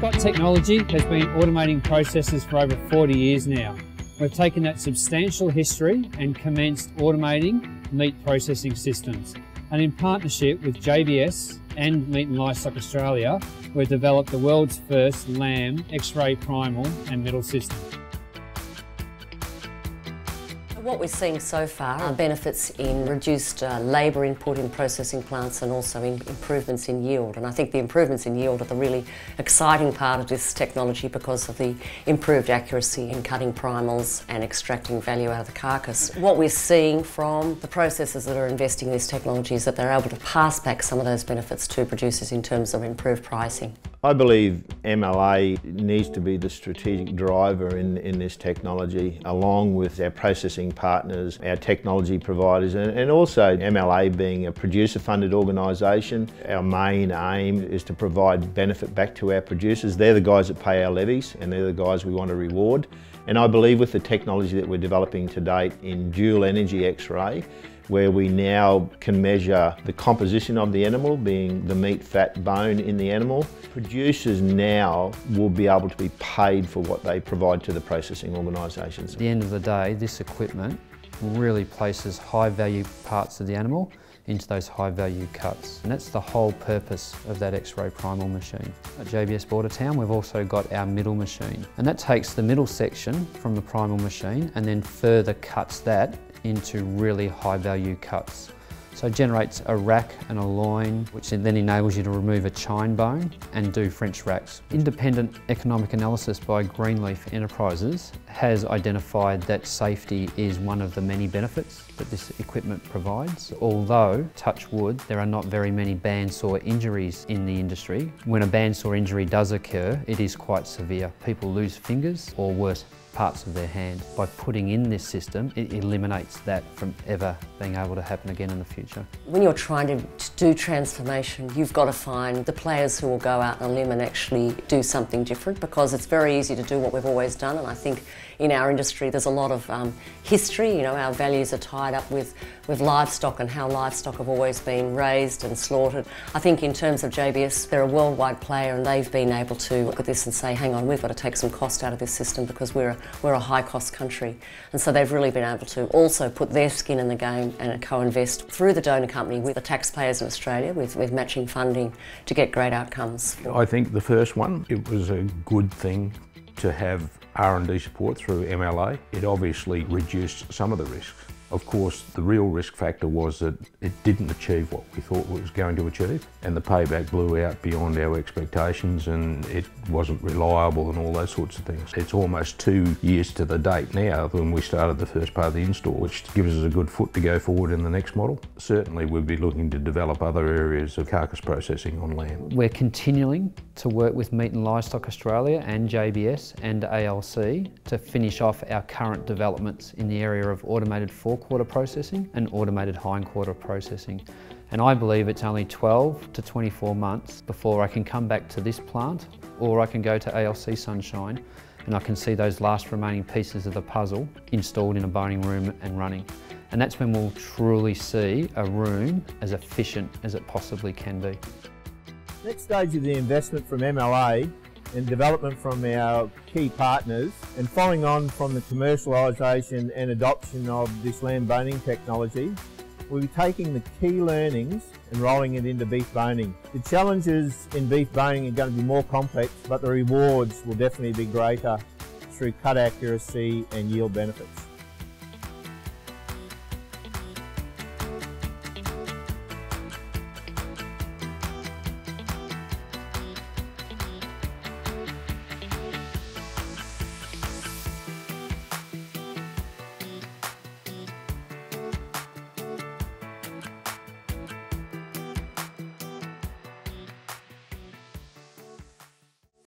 Spot technology has been automating processes for over 40 years now. We've taken that substantial history and commenced automating meat processing systems. And in partnership with JBS and Meat and Livestock Australia, we've developed the world's first lamb X-ray primal and middle system. What we're seeing so far are benefits in reduced labour input in processing plants and also in improvements in yield. And I think the improvements in yield are the really exciting part of this technology because of the improved accuracy in cutting primals and extracting value out of the carcass. What we're seeing from the processors that are investing in this technology is that they're able to pass back some of those benefits to producers in terms of improved pricing. I believe MLA needs to be the strategic driver in this technology, along with our processing partners, our technology providers, and also MLA being a producer-funded organisation. Our main aim is to provide benefit back to our producers. They're the guys that pay our levies, and they're the guys we want to reward. And I believe with the technology that we're developing to date in dual energy X-ray, where we now can measure the composition of the animal, being the meat, fat, bone in the animal. Producers now will be able to be paid for what they provide to the processing organisations. At the end of the day, this equipment really places high-value parts of the animal into those high-value cuts. And that's the whole purpose of that X-ray primal machine. At JBS Bordertown, we've also got our middle machine. And that takes the middle section from the primal machine and then further cuts that into really high-value cuts. So it generates a rack and a loin, which then enables you to remove a chine bone and do French racks. Independent economic analysis by Greenleaf Enterprises has identified that safety is one of the many benefits that this equipment provides. Although, touch wood, there are not very many bandsaw injuries in the industry. When a bandsaw injury does occur, it is quite severe. People lose fingers or worse, parts of their hand. By putting in this system, it eliminates that from ever being able to happen again in the future. When you're trying to do transformation, you've got to find the players who will go out on a limb and actually do something different, because it's very easy to do what we've always done. And I think in our industry there's a lot of history. You know, our values are tied up with livestock and how livestock have always been raised and slaughtered. I think in terms of JBS, they're a worldwide player, and they've been able to look at this and say, hang on, we've got to take some cost out of this system because we're a high-cost country. And so they've really been able to also put their skin in the game and co-invest through the donor company with the taxpayers in Australia with matching funding to get great outcomes. I think the first one, it was a good thing to have R&D support through MLA. It obviously reduced some of the risks. Of course, the real risk factor was that it didn't achieve what we thought it was going to achieve, and the payback blew out beyond our expectations, and it wasn't reliable and all those sorts of things. It's almost 2 years to the date now when we started the first part of the install, which gives us a good foot to go forward in the next model. Certainly we'll be looking to develop other areas of carcass processing on land. We're continuing to work with Meat and Livestock Australia and JBS and ALC to finish off our current developments in the area of automated forequarter processing and automated hindquarter processing. And I believe it's only 12 to 24 months before I can come back to this plant, or I can go to ALC Sunshine and I can see those last remaining pieces of the puzzle installed in a boning room and running. And that's when we'll truly see a room as efficient as it possibly can be. Next stage of the investment from MLA and development from our key partners, and following on from the commercialisation and adoption of this lamb boning technology, we'll be taking the key learnings and rolling it into beef boning. The challenges in beef boning are going to be more complex, but the rewards will definitely be greater through cut accuracy and yield benefits.